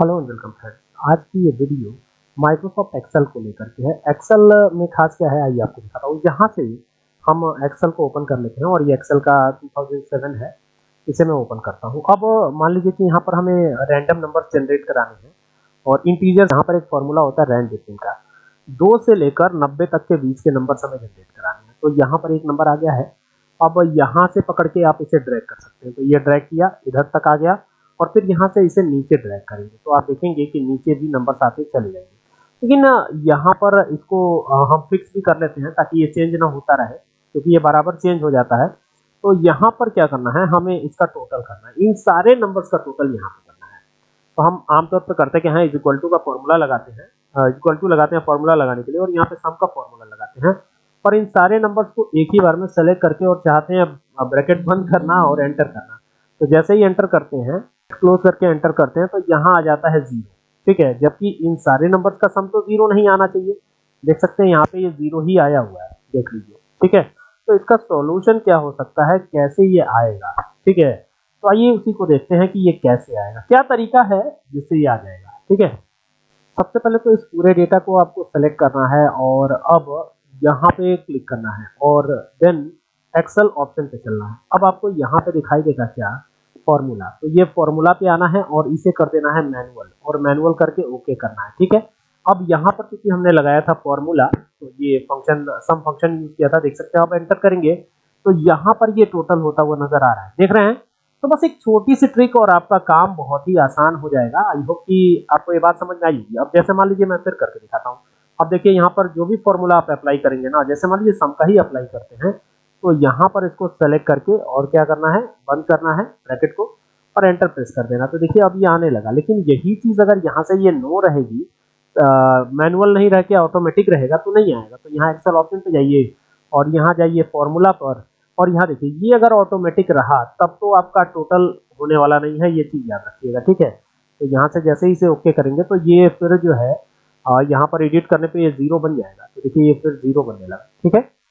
Hello and welcome friends. आज की ये वीडियो माइक्रोसॉफ्ट एक्सेल को लेकर के है। एक्सेल में खास क्या है आइए आपको दिखाता हूँ। यहाँ से हम एक्सेल को ओपन कर लेते हैं और ये एक्सेल का 2007 है, इसे मैं ओपन करता हूँ। अब मान लीजिए कि यहाँ पर हमें रैंडम नंबर जनरेट कराने हैं और इंटीजर, यहाँ पर एक फॉर्मूला होता है रैंडम का, 2 से लेकर 90 तक के बीच के नंबर हमें जनरेट कराने हैं। तो यहाँ पर एक नंबर आ गया है। अब यहाँ से पकड़ के आप इसे ड्रैग कर सकते हैं, तो ये ड्रैग किया, इधर तक आ गया और फिर यहाँ से इसे नीचे ड्रैग करेंगे तो आप देखेंगे कि नीचे भी नंबर आते चले जाएंगे। लेकिन यहाँ पर इसको हम फिक्स भी कर लेते हैं ताकि ये चेंज ना होता रहे, क्योंकि ये बराबर चेंज हो जाता है। तो यहाँ पर क्या करना है, हमें इसका टोटल करना है, इन सारे नंबर्स का टोटल यहाँ पर करना है। तो हम आमतौर पर करते हैं कि हाँ, इज इक्वल टू का फॉर्मूला लगाते हैं, इज इक्वल टू लगाते हैं फॉर्मूला लगाने के लिए, और यहाँ पे सम का फॉर्मूला लगाते हैं और इन सारे नंबर्स को एक ही बार में सेलेक्ट करके और चाहते हैं ब्रैकेट बंद करना और एंटर करना। तो जैसे ही एंटर करते हैं, क्लोज करके एंटर करते हैं, तो यहाँ आ जाता है 0, ठीक है। जबकि इन सारे नंबर्स का सम तो 0 नहीं आना चाहिए। देख सकते हैं यहाँ पे ये 0 ही आया हुआ है, देख लीजिए, ठीक है। तो इसका सॉल्यूशन क्या हो सकता है, कैसे ये आएगा, ठीक है। तो आइए उसी को देखते हैं कि ये कैसे आएगा, क्या तरीका है जिससे ये आ जाएगा, ठीक है। सबसे पहले तो इस पूरे डेटा को आपको सेलेक्ट करना है और अब यहाँ पे क्लिक करना है और देन एक्सेल ऑप्शन पे चलना है। अब आपको यहाँ पे दिखाई देगा क्या, फॉर्मूला। तो ये फॉर्मूला पे आना है और इसे कर देना है मैनुअल, और मैनुअल करके ओके करना है, ठीक है। अब यहाँ पर क्योंकि हमने लगाया था फॉर्मूला, तो ये फंक्शन, सम फंक्शन यूज किया था, देख सकते हैं। आप एंटर करेंगे तो यहाँ पर ये टोटल होता हुआ नजर आ रहा है, देख रहे हैं। तो बस एक छोटी सी ट्रिक और आपका काम बहुत ही आसान हो जाएगा। आई होप कि आपको ये बात समझ में आई होगी। अब जैसे मान लीजिए मैं फिर करके दिखाता हूँ। अब देखिए यहाँ पर जो भी फॉर्मूला आप अप्लाई करेंगे ना, जैसे मान लीजिए सम का ही अप्लाई करते हैं, तो यहाँ पर इसको सेलेक्ट करके और क्या करना है, बंद करना है ब्रैकेट को और एंटर प्रेस कर देना। तो देखिए अब ये आने लगा। लेकिन यही चीज़ अगर यहाँ से ये नो रहेगी, मैनुअल नहीं रह के ऑटोमेटिक रहेगा, तो नहीं आएगा। तो यहाँ एक्सेल ऑप्शन पे जाइए और यहाँ जाइए फॉर्मूला पर, और यहाँ देखिए ये अगर ऑटोमेटिक रहा तब तो आपका टोटल होने वाला नहीं है, ये चीज़ याद रखिएगा, ठीक है। तो यहाँ से जैसे ही इसे ओके करेंगे तो ये फिर जो है यहाँ पर एडिट करने पर ये 0 बन जाएगा। तो देखिए ये फिर 0 बनने लगा, ठीक है।